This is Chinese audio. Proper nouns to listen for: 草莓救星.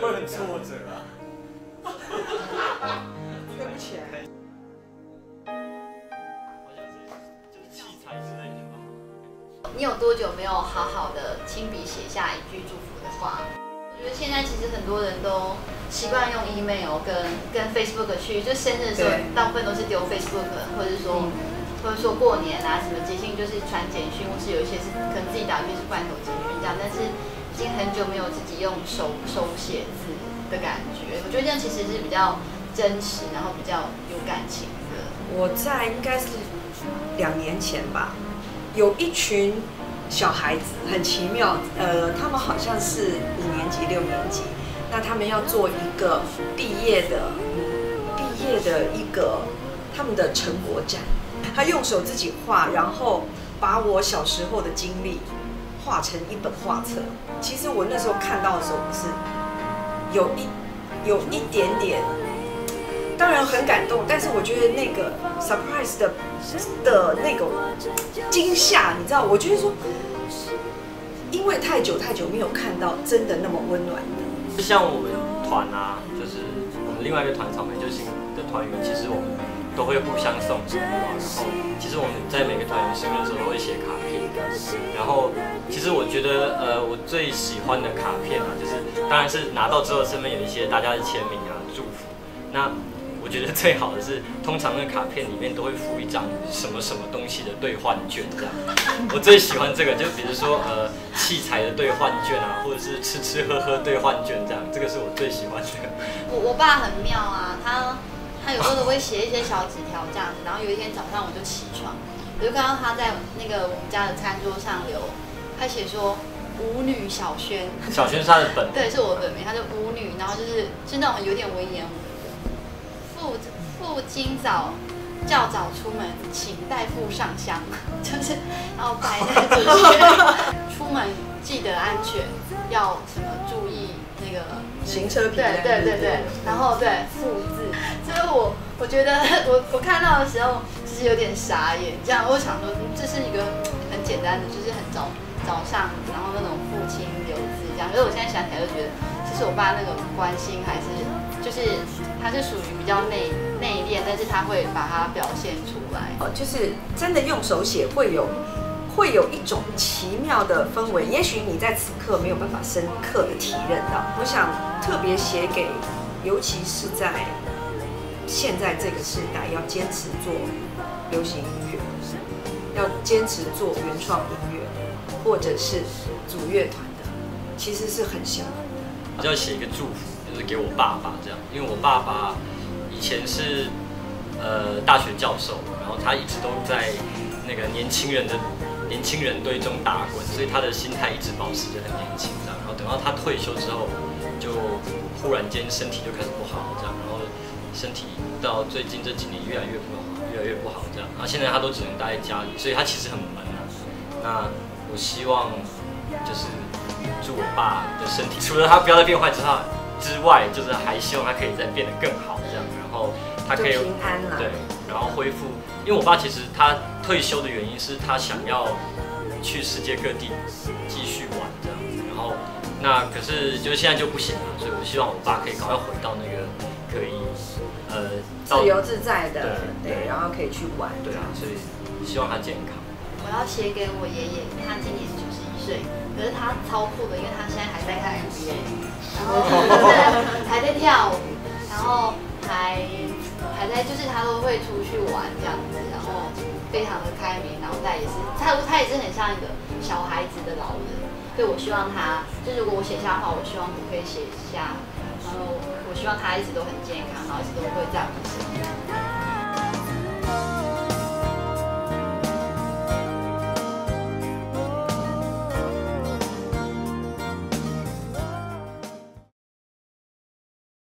会很挫折啊。学不起来。好像是就是器材之类的吧。你有多久没有好好的亲笔写下一句祝福的话？我觉得现在其实很多人都习惯用 email 跟 Facebook 去，就生日的时候大部分都是丢 Facebook， 或者说过年啊什么节庆就是传简讯，或是有一些是可能自己打去是罐头简讯这样，但是已经很久没有自己用手写字的感觉。我觉得这样其实是比较真实，然后比较有感情的。我在应该是2年前吧，有一群小孩子很奇妙，他们好像是5年级、6年级，那他们要做一个毕业的一个他们的成果展。 他用手自己画，然后把我小时候的经历画成一本画册。其实我那时候看到的时候，是有一点点，当然很感动，但是我觉得那个 surprise 的那个惊吓，你知道，我觉得说，因为太久没有看到真的那么温暖的。像我们团啊，就是我们另外一个团草莓救星的团员，其实我们 都会互相送礼物啊，然后其实我们在每个团员生日的时候都会写卡片，然后其实我觉得我最喜欢的卡片啊，就是当然是拿到之后身边有一些大家的签名啊祝福，那我觉得最好的是通常那卡片里面都会附一张什么什么东西的兑换券这样，我最喜欢这个，就比如说器材的兑换券啊，或者是吃喝兑换券这样，这个是我最喜欢的。我爸很妙啊，他有时候都会写一些小纸条这样子，然后有一天早上我就起床，我就看到他在那个我们家的餐桌上留，他写说舞女小萱，小萱是他的本名，对，是我的本名，他就舞女，然后就是那种有点文言文的，父今早较早出门，请代父上香，就是然后拜那个祖先，出门记得安全，要什么注意。 那个行车皮带，对，然后对复字，所以我觉得我看到的时候其实有点傻眼，这样我想说这是一个很简单的，就是很早上，然后那种父亲留字这样，可是我现在想起来就觉得，其实我爸那个关心还是就是他是属于比较内敛，但是他会把它表现出来，就是真的用手写会有一种奇妙的氛围，也许你在此刻没有办法深刻的体认到。我想特别写给，尤其是在现在这个时代，要坚持做流行音乐，要坚持做原创音乐，或者是组乐团的，其实是很辛苦的。我就要写一个祝福，就是给我爸爸这样，因为我爸爸以前是大学教授，然后他一直都在那个年轻人堆中打滚，所以他的心态一直保持着很年轻这样。然后等到他退休之后，就忽然间身体就开始不好这样，然后身体到最近这几年越来越不好这样。然后现在他都只能待在家里，所以他其实很闷啊。那我希望就是祝我爸的身体，除了他不要再变坏之外，就是还希望他可以再变得更好这样。然后他可以平安了，对，然后恢复。 因为我爸其实他退休的原因是他想要去世界各地继续玩这样子，然后那可是就现在就不行了，所以我希望我爸可以赶快回到那个可以自由自在的对，然后可以去玩对啊，所以希望他健康。我要写给我爷爷，他今年91岁，可是他超酷的，因为他现在还在看 NBA， 然后对还在跳舞，然后还在就是他都会出去玩这样子，然后非常的开明，然后他也是很像一个小孩子的老人。对，我希望他，就如果我写下的话，我希望我可以写下，然后我希望他一直都很健康，然后一直都会在我们身边。